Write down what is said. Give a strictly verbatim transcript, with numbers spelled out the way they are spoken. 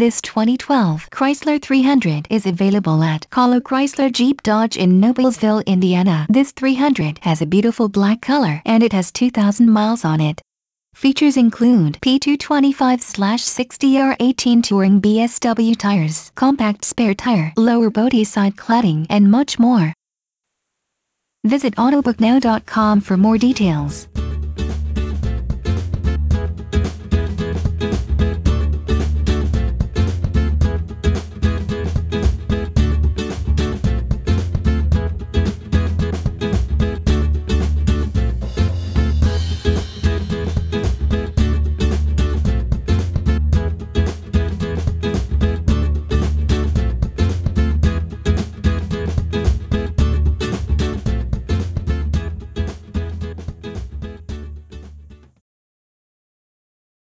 This twenty twelve Chrysler three hundred is available at Kahlo Chrysler Jeep Dodge in Noblesville, Indiana. This three hundred has a beautiful black color and it has two thousand miles on it. Features include P two twenty-five sixty R eighteen Touring B S W tires, compact spare tire, lower body side cladding, and much more. Visit autobooknow dot com for more details.